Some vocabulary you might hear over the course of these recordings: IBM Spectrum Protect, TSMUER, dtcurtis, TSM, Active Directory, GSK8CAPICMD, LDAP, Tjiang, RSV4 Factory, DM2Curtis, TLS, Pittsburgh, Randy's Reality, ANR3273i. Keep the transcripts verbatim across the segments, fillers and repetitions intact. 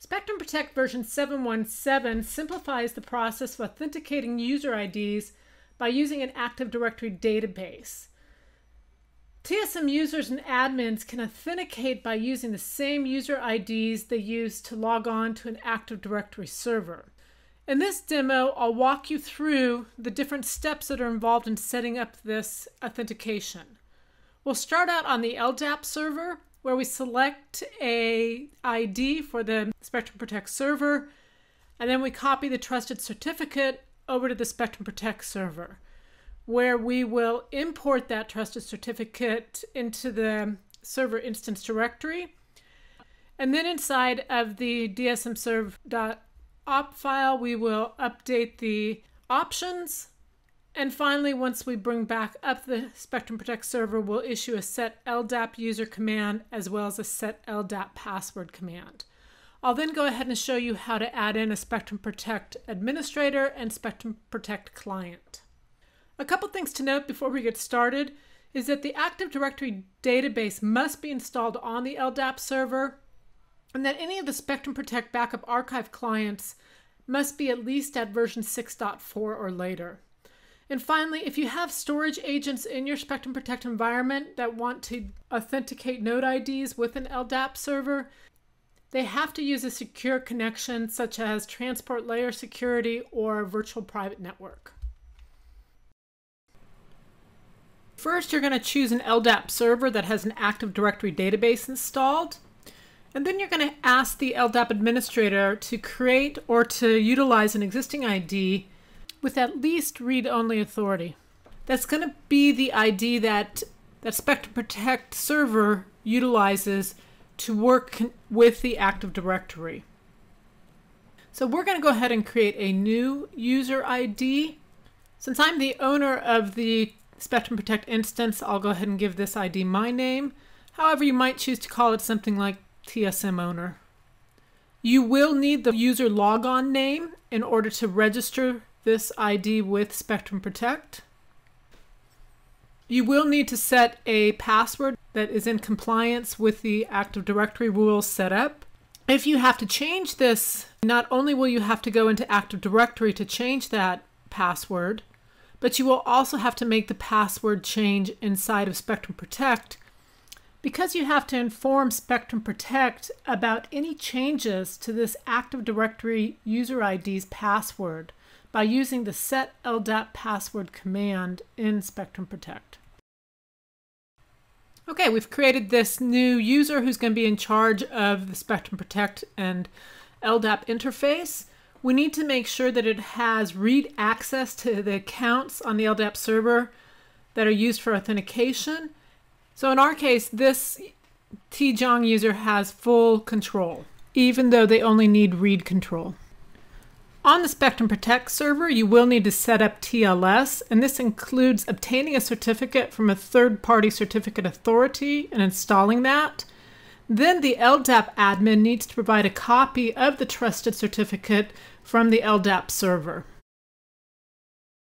Spectrum Protect version seven point one seven simplifies the process of authenticating user I Ds by using an Active Directory database. T S M users and admins can authenticate by using the same user I Ds they use to log on to an Active Directory server. In this demo, I'll walk you through the different steps that are involved in setting up this authentication. We'll start out on the L D A P server, where we select a I D for the Spectrum Protect server, and then we copy the trusted certificate over to the Spectrum Protect server, where we will import that trusted certificate into the server instance directory. And then inside of the dsmserv dot op file, we will update the options. And finally, once we bring back up the Spectrum Protect server, we'll issue a set L D A P user command as well as a set L D A P password command. I'll then go ahead and show you how to add in a Spectrum Protect administrator and Spectrum Protect client. A couple things to note before we get started is that the Active Directory database must be installed on the L D A P server, and that any of the Spectrum Protect Backup Archive clients must be at least at version six point four or later. And finally, if you have storage agents in your Spectrum Protect environment that want to authenticate node I Ds with an L D A P server, they have to use a secure connection such as transport layer security or virtual private network. First, you're going to choose an L D A P server that has an Active Directory database installed. And then you're going to ask the L D A P administrator to create or to utilize an existing I D with at least read-only authority. That's going to be the I D that that Spectrum Protect server utilizes to work with the Active Directory. So we're going to go ahead and create a new user I D. Since I'm the owner of the Spectrum Protect instance, I'll go ahead and give this I D my name. However, you might choose to call it something like T S M owner. You will need the user logon name in order to register this I D with Spectrum Protect. You will need to set a password that is in compliance with the Active Directory rules set up. If you have to change this, not only will you have to go into Active Directory to change that password, but you will also have to make the password change inside of Spectrum Protect, because you have to inform Spectrum Protect about any changes to this Active Directory user I D's password by using the set L D A P password command in Spectrum Protect. Okay, we've created this new user who's going to be in charge of the Spectrum Protect and L D A P interface. We need to make sure that it has read access to the accounts on the L D A P server that are used for authentication. So in our case, this Tjiang user has full control, even though they only need read control. On the Spectrum Protect server, you will need to set up T L S, and this includes obtaining a certificate from a third-party certificate authority and installing that. Then the L D A P admin needs to provide a copy of the trusted certificate from the L D A P server.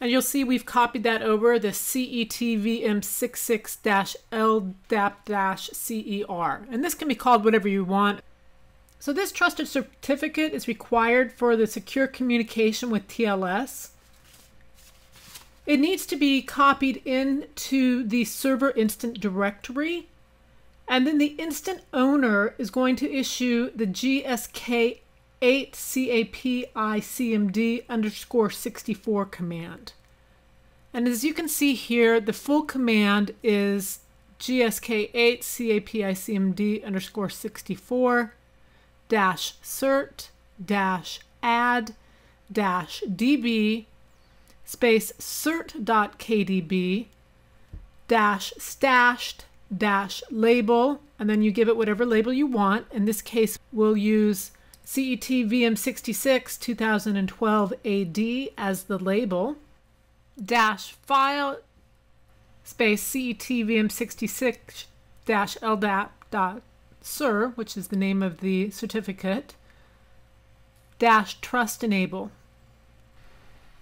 And you'll see we've copied that over the C E T V M sixty-six L D A P C E R. And this can be called whatever you want. So this trusted certificate is required for the secure communication with T L S. It needs to be copied into the server instance directory. And then the instance owner is going to issue the G S K eight C A P I C M D underscore sixty-four command. And as you can see here, the full command is G S K eight C A P I C M D underscore sixty-four. dash cert dash add dash db space cert.kdb dash stashed dash label, and then you give it whatever label you want. In this case, we'll use C E T V M sixty-six twenty twelve A D as the label, dash file space C E T V M sixty-six dash L D A P dot S I R, which is the name of the certificate, dash trust enable.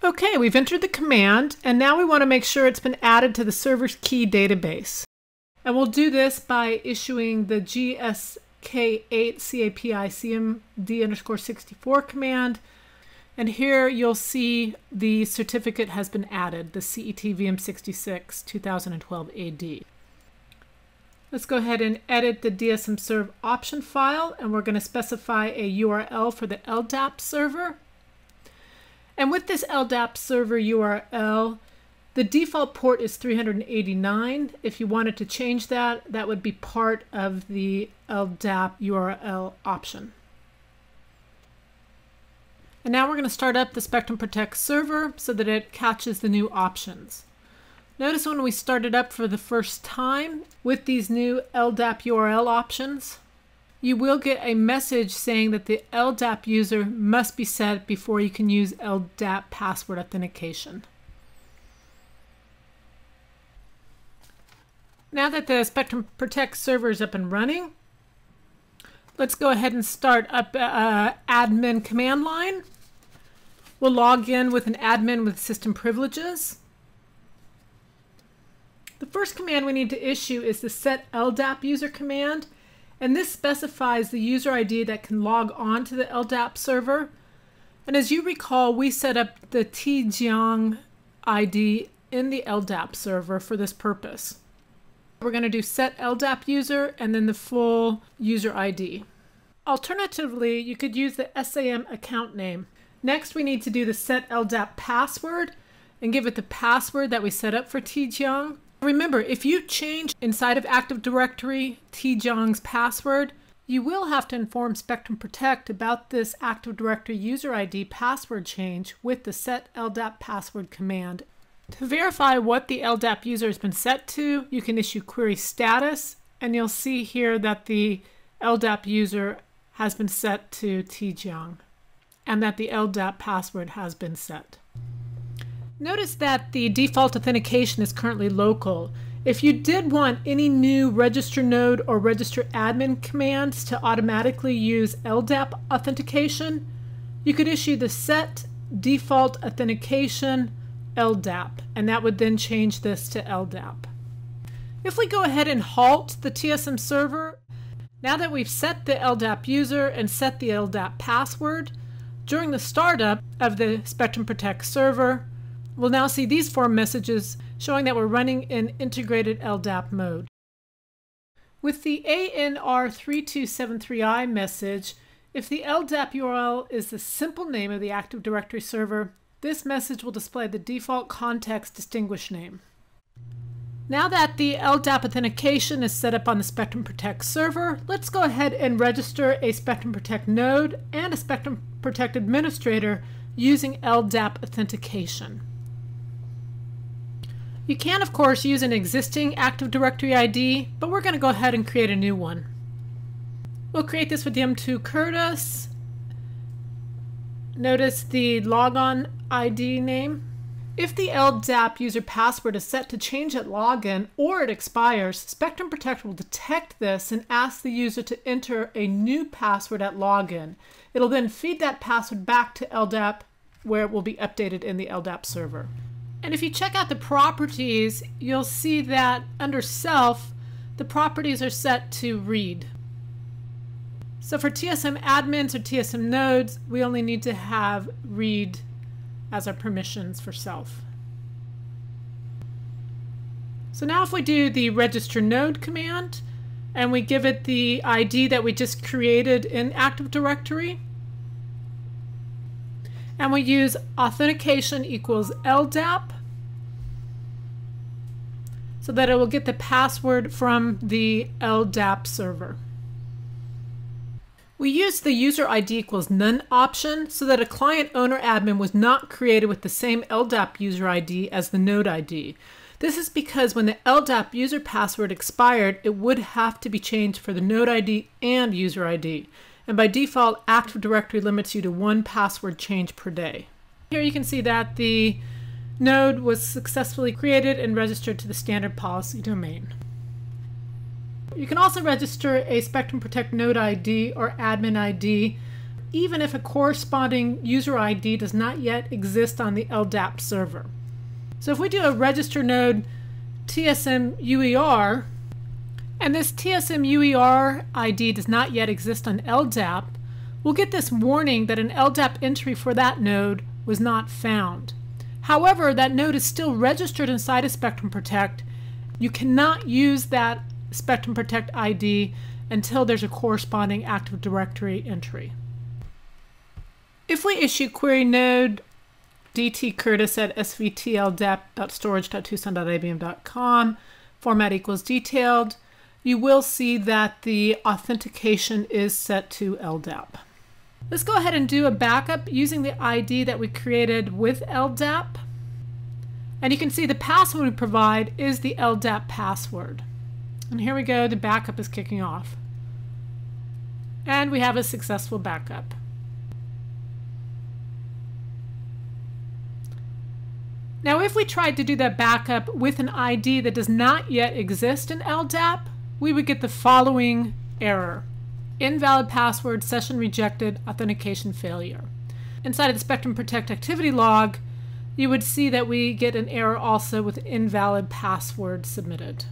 Okay, we've entered the command, and now we want to make sure it's been added to the server's key database. And we'll do this by issuing the G S K eight C A P I C M D underscore sixty-four command. And here you'll see the certificate has been added, the C E T V M sixty-six two thousand twelve A D. Let's go ahead and edit the dsmserv option file, and we're going to specify a U R L for the L D A P server. And with this L D A P server U R L, the default port is three hundred eighty-nine. If you wanted to change that, that would be part of the L D A P U R L option. And now we're going to start up the Spectrum Protect server so that it catches the new options. Notice when we started up for the first time with these new L D A P U R L options, you will get a message saying that the L D A P user must be set before you can use L D A P password authentication. Now that the Spectrum Protect server is up and running, let's go ahead and start up uh, admin command line. We'll log in with an admin with system privileges. The first command we need to issue is the set L D A P user command, and this specifies the user I D that can log on to the L D A P server. And as you recall, we set up the Tjiang I D in the L D A P server for this purpose. We're going to do set L D A P user and then the full user I D. Alternatively, you could use the S A M account name. Next, we need to do the set L D A P password and give it the password that we set up for Tjiang. Remember, if you change inside of Active Directory Tjiang's password, you will have to inform Spectrum Protect about this Active Directory user I D password change with the set L D A P password command. To verify what the L D A P user has been set to, you can issue query status, and you'll see here that the L D A P user has been set to Tjiang and that the L D A P password has been set. Notice that the default authentication is currently local. If you did want any new register node or register admin commands to automatically use L D A P authentication, you could issue the set default authentication L D A P, and that would then change this to L D A P. If we go ahead and halt the T S M server, now that we've set the L D A P user and set the L D A P password, during the startup of the Spectrum Protect server, we'll now see these four messages showing that we're running in integrated L D A P mode. With the A N R three two seven three i message, if the L D A P U R L is the simple name of the Active Directory server, this message will display the default context distinguished name. Now that the L D A P authentication is set up on the Spectrum Protect server, let's go ahead and register a Spectrum Protect node and a Spectrum Protect administrator using L D A P authentication. You can, of course, use an existing Active Directory I D, but we're going to go ahead and create a new one. We'll create this with D M two Curtis. Notice the logon I D name. If the L D A P user password is set to change at login or it expires, Spectrum Protect will detect this and ask the user to enter a new password at login. It'll then feed that password back to L D A P, where it will be updated in the L D A P server. And if you check out the properties, you'll see that under self, the properties are set to read. So for T S M admins or T S M nodes, we only need to have read as our permissions for self. So now if we do the register node command and we give it the I D that we just created in Active Directory, and we use authentication equals L D A P so that it will get the password from the L D A P server. We used the user I D equals none option so that a client owner admin was not created with the same L D A P user I D as the node I D. This is because when the L D A P user password expired, it would have to be changed for the node I D and user I D. And by default, Active Directory limits you to one password change per day. Here you can see that the node was successfully created and registered to the standard policy domain. You can also register a Spectrum Protect node I D or admin I D, even if a corresponding user I D does not yet exist on the L D A P server. So if we do a register node T S M U E R, and this T S M U E R I D does not yet exist on L D A P, we'll get this warning that an L D A P entry for that node was not found. However, that node is still registered inside of Spectrum Protect. You cannot use that Spectrum Protect I D until there's a corresponding Active Directory entry. If we issue query node dtcurtis at s v t l d a p dot storage dot tucson dot i b m dot com, format equals detailed, you will see that the authentication is set to L D A P. Let's go ahead and do a backup using the I D that we created with L D A P. And you can see the password we provide is the L D A P password. And here we go, the backup is kicking off. And we have a successful backup. Now, if we tried to do that backup with an I D that does not yet exist in L D A P, we would get the following error: invalid password, session rejected, authentication failure. Inside of the Spectrum Protect activity log, you would see that we get an error also with invalid password submitted.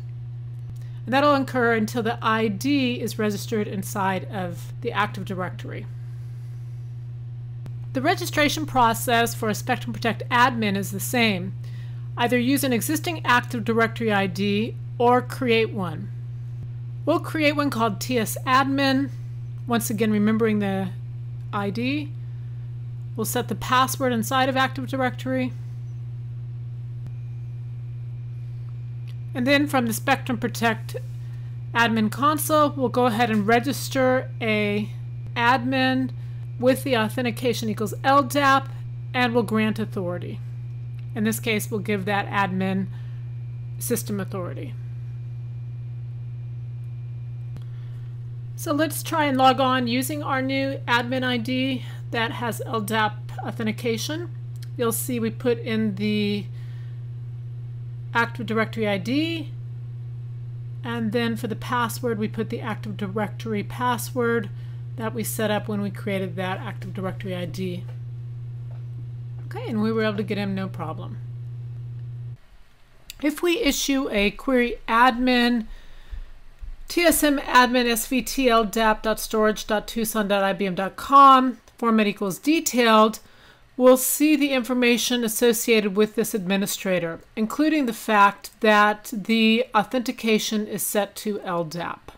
And that'll occur until the I D is registered inside of the Active Directory. The registration process for a Spectrum Protect admin is the same. Either use an existing Active Directory I D or create one. We'll create one called tsm-admin, once again remembering the I D. We'll set the password inside of Active Directory. And then from the Spectrum Protect admin console, we'll go ahead and register a admin with the authentication equals L D A P, and we'll grant authority. In this case, we'll give that admin system authority. So let's try and log on using our new admin I D that has L D A P authentication. You'll see we put in the Active Directory I D, and then for the password, we put the Active Directory password that we set up when we created that Active Directory I D. Okay, and we were able to get him no problem. If we issue a query admin, t s m dash admin dash s v t l d a p dot storage dot tucson dot i b m dot com, format equals detailed, we'll see the information associated with this administrator, including the fact that the authentication is set to L D A P.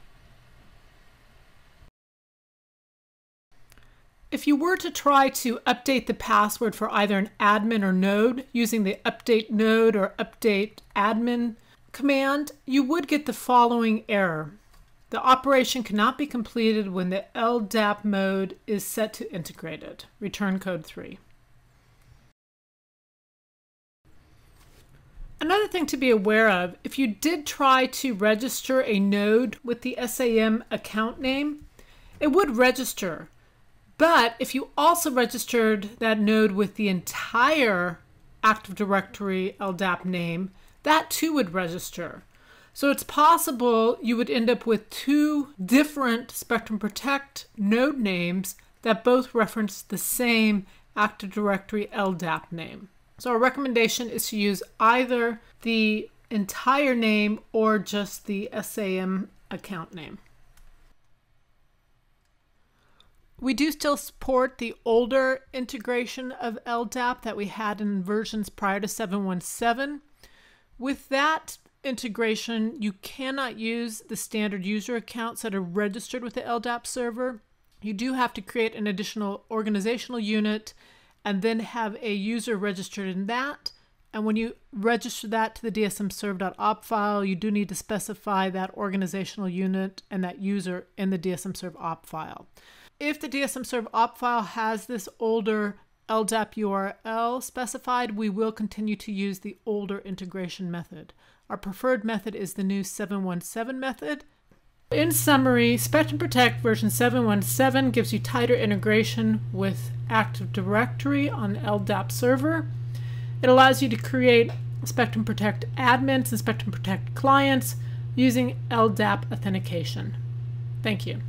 If you were to try to update the password for either an admin or node using the update node or update admin command, you would get the following error. The operation cannot be completed when the L D A P mode is set to integrated. Return code three. Another thing to be aware of, if you did try to register a node with the S A M account name, it would register. But if you also registered that node with the entire Active Directory L D A P name, that too would register. So it's possible you would end up with two different Spectrum Protect node names that both reference the same Active Directory L D A P name. So our recommendation is to use either the entire name or just the S A M account name. We do still support the older integration of L D A P that we had in versions prior to seven one seven. With that integration, you cannot use the standard user accounts that are registered with the L D A P server. You do have to create an additional organizational unit and then have a user registered in that. And when you register that to the d s m serv dot op file, you do need to specify that organizational unit and that user in the d s m serv dot op file. If the d s m serv dot op file has this older L D A P U R L specified, we will continue to use the older integration method. Our preferred method is the new seven one seven method. In summary, Spectrum Protect version seven one seven gives you tighter integration with Active Directory on L D A P server. It allows you to create Spectrum Protect admins and Spectrum Protect clients using L D A P authentication. Thank you.